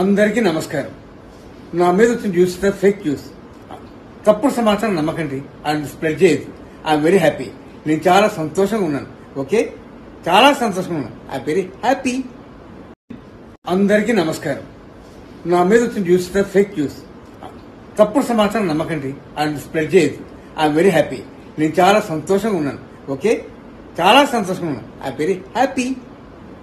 అందరికీ నమస్కారం. నా మీద వచ్చిన న్యూస్ ఫేక్ న్యూస్, తప్పుడు సమాచారం నమ్మకండి అండ్ స్ప్రెడ్ చేయదు. I'm very happy. నేను చాలా సంతోషంగా ఉన్నాను. ఓకే, చాలా సంతోషంగా ఉన్నాను. I'm very happy. అందరికీ నమస్కారం. నా మీద వచ్చిన న్యూస్ ఫేక్ న్యూస్, తప్పుడు సమాచారం నమ్మకండి అండ్ స్ప్రెడ్ చేయదు. I'm very happy. నేను చాలా సంతోషంగా ఉన్నాను. ఓకే, చాలా సంతోషంగా ఉన్నాను. I'm very happy.